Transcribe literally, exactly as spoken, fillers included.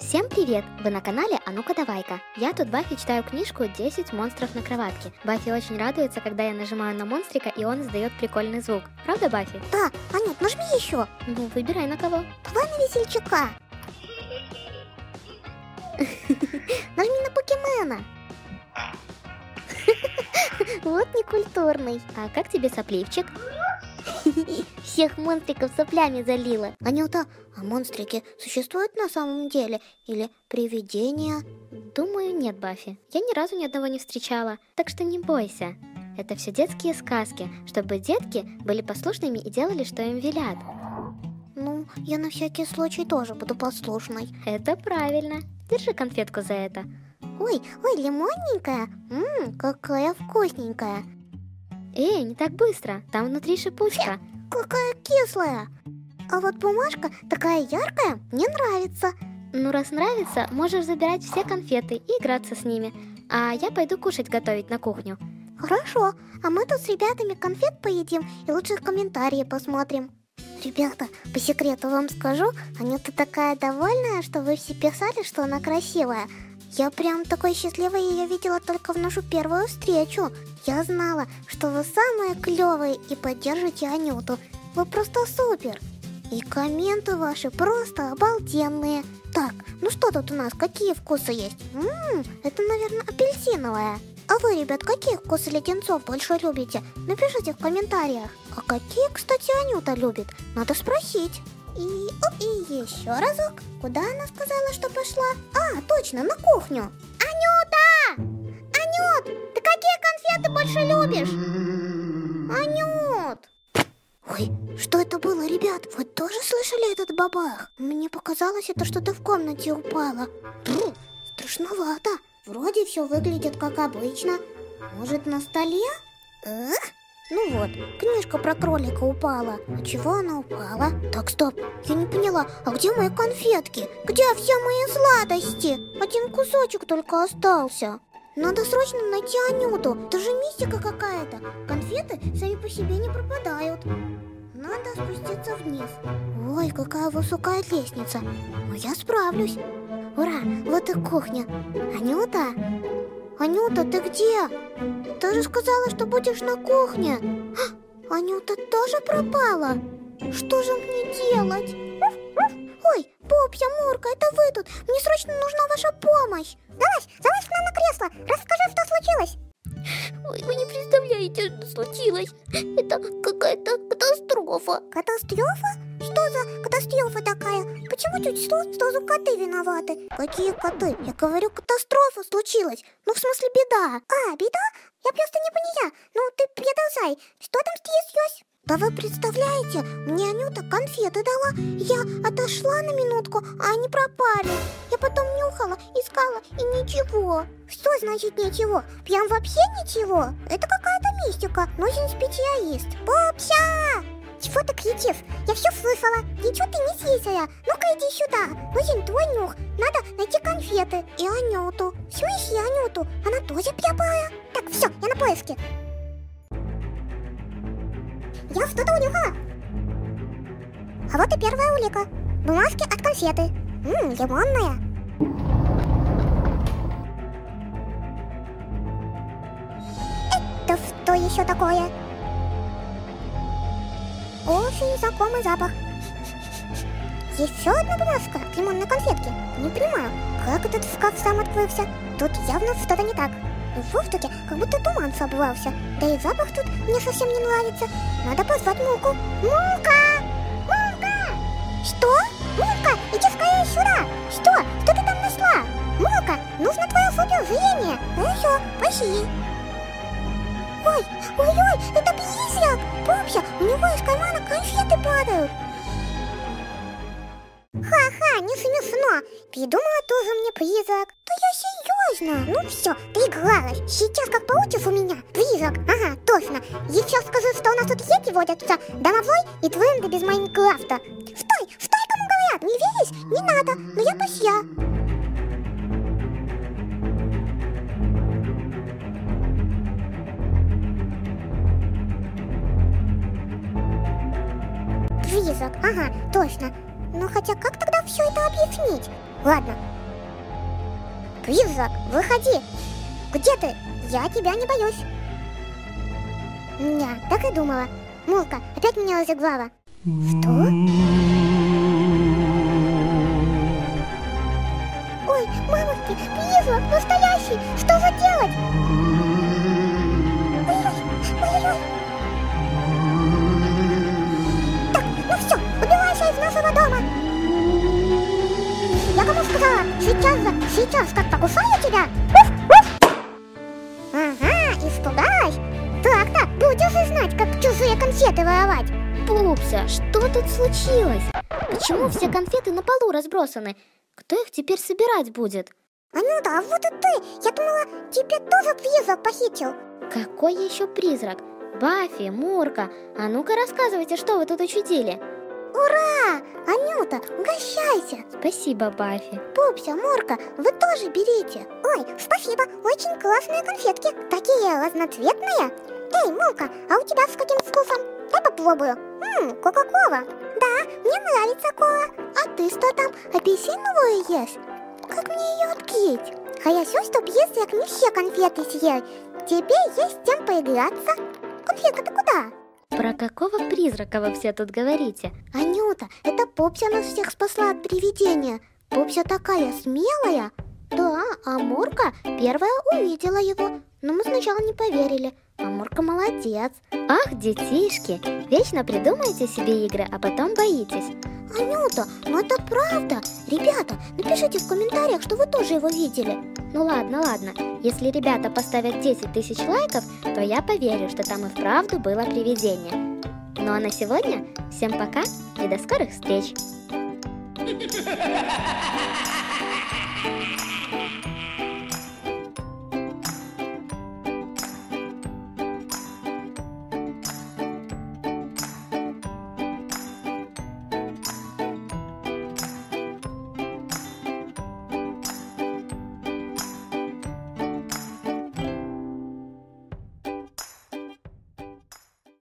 Всем привет! Вы на канале «Anyka Davaika». Я тут Баффи читаю книжку «десять монстров на кроватке». Баффи очень радуется, когда я нажимаю на монстрика, и он издает прикольный звук. Правда, Баффи? Да, Анют, нажми еще. Ну, выбирай на кого. Давай на весельчака. Нажми на покемона. Вот некультурный. А как тебе сопливчик? Всех монстриков соплями залила. Анюта, а монстрики существуют на самом деле? Или привидения? Думаю, нет, Баффи. Я ни разу ни одного не встречала, так что не бойся. Это все детские сказки, чтобы детки были послушными и делали, что им велят. Ну, я на всякий случай тоже буду послушной. Это правильно. Держи конфетку за это. Ой, ой, лимонненькая. Ммм, какая вкусненькая. Эй, не так быстро, там внутри шипучка. Фе, какая кислая. А вот бумажка такая яркая, мне нравится. Ну, раз нравится, можешь забирать все конфеты и играться с ними. А я пойду кушать готовить на кухню. Хорошо, а мы тут с ребятами конфет поедим и лучше комментарии посмотрим. Ребята, по секрету вам скажу, Анюта такая довольная, что вы все писали, что она красивая. Я прям такой счастливой ее видела только в нашу первую встречу. Я знала, что вы самые клевые и поддержите Анюту. Вы просто супер. И комменты ваши просто обалденные. Так, ну что тут у нас, какие вкусы есть? Ммм, это, наверное, апельсиновая. А вы, ребят, какие вкусы леденцов больше любите? Напишите в комментариях. А какие, кстати, Анюта любит? Надо спросить. И, оп, и еще разок. Куда она сказала, что пошла? А, точно, на кухню. Анюта! Анют, ты какие конфеты больше любишь? Анют! Ой, что это было, ребят? Вы тоже слышали этот бабах? Мне показалось, это что-то в комнате упало. Бррр, страшновато. Вроде все выглядит как обычно. Может, на столе? Эх. Ну вот, книжка про кролика упала. А чего она упала? Так, стоп, я не поняла, а где мои конфетки? Где все мои сладости? Один кусочек только остался. Надо срочно найти Анюту, это же мистика какая-то. Конфеты сами по себе не пропадают. Надо спуститься вниз. Ой, какая высокая лестница. Но я справлюсь. Ура, вот и кухня. Анюта? Анюта, ты где? Ты же сказала, что будешь на кухне. А, Анюта тоже пропала. Что же мне делать? Ой, Пупся, Мурка, это вы тут. Мне срочно нужна ваша помощь. Залазь, залазь к нам на кресло. Расскажи, что случилось. Ой, вы не представляете, что случилось. Это какая-то катастрофа. Катастрофа? Что за катастрофа такая? Почему чуть сразу коты виноваты? Какие коты? Я говорю, катастрофа случилась. Ну, в смысле, беда. А, беда? Я просто не поняла. Ну, ты продолжай. Что там стряслось? Да вы представляете, мне Анюта конфеты дала. Я отошла на минутку, а они пропали. Я потом нюхала, искала и ничего. Что значит ничего? Прям вообще ничего? Это какая-то мистика. Нужен специалист. Пупся! Чего ты кричишь? Я все слышала. Ничего ты не слизая. Ну-ка иди сюда. Нужен твой нюх. Надо найти конфеты. И Анюту. Все ищи Анюту. Она тоже пряпая. Так, все, я на поиске. Я что-то унюхала. А вот и первая улика. Бумажки от конфеты. Ммм, лимонная. Это что еще такое? Очень знакомый запах. Еще одна бумажка от лимонной конфетки. Не понимаю, как этот шкаф сам открылся. Тут явно что-то не так. В воздухе как будто туман собрался. Да и запах тут мне совсем не нравится. Надо позвать Мурку. Мурка! Мурка! Что? Мурка, иди скорее сюда! Что? Что ты там нашла? Мурка, нужно твое супер зрение. Ну еще, пошли. Ой, ой-ой, это призрак! Пупся, у него из кармана конфеты падают. Ха-ха, не смешно. Придумала тоже мне призрак. Да я серьезно. Ну все, доигралась. Сейчас как получишь у меня призрак. Ага, точно. Еще скажи, что у нас тут сети водятся. Домовой и твенды без Майнкрафта. Стой, стой, кому говорят. Не веришь? Не надо. Но я пошла. близок, ага, точно. Ну хотя как тогда все это объяснить? Ладно. Близок, выходи. Где ты? Я тебя не боюсь. Я так и думала. Мурка, опять меня разыграла. Что? Ой, мамочки, Призрак настоящий! Что же делать? Ой-ой-ой. Так, ну все, убирайся из нашего дома. Я кому сказала? Сейчас же, сейчас как покусаю тебя. Ага, испугалась? Так-то, будешь знать, как чужие конфеты воровать. Пупся, что тут случилось? Почему все конфеты на полу разбросаны? Кто их теперь собирать будет? А ну да, вот и ты! Я думала, тебя тоже призрак похитил. Какой еще призрак? Баффи, Мурка, а ну-ка рассказывайте, что вы тут учудили. Ура! Анюта, угощайся! Спасибо, Баффи. Пупся, Мурка, вы тоже берите. Ой, спасибо, очень классные конфетки. Такие разноцветные. Эй, Мурка, а у тебя с каким вкусом? Я попробую. Ммм, кока-кола. Да, мне нравится кола. А ты что там, апельсиновую ешь? Как мне ее открыть? А я все, чтоб если я к ней все конфеты съел. Тебе есть с чем поиграться. Конфетка-то куда? Про какого призрака вы все тут говорите? Анюта, это Пупся нас всех спасла от привидения. Пупся такая смелая. Да, а Мурка первая увидела его. Но мы сначала не поверили. А Мурка молодец. Ах, детишки, вечно придумаете себе игры, а потом боитесь. Анюта, ну это правда. Ребята, напишите в комментариях, что вы тоже его видели. Ну ладно, ладно. Если ребята поставят десять тысяч лайков, то я поверю, что там и вправду было привидение. Ну а на сегодня всем пока и до скорых встреч.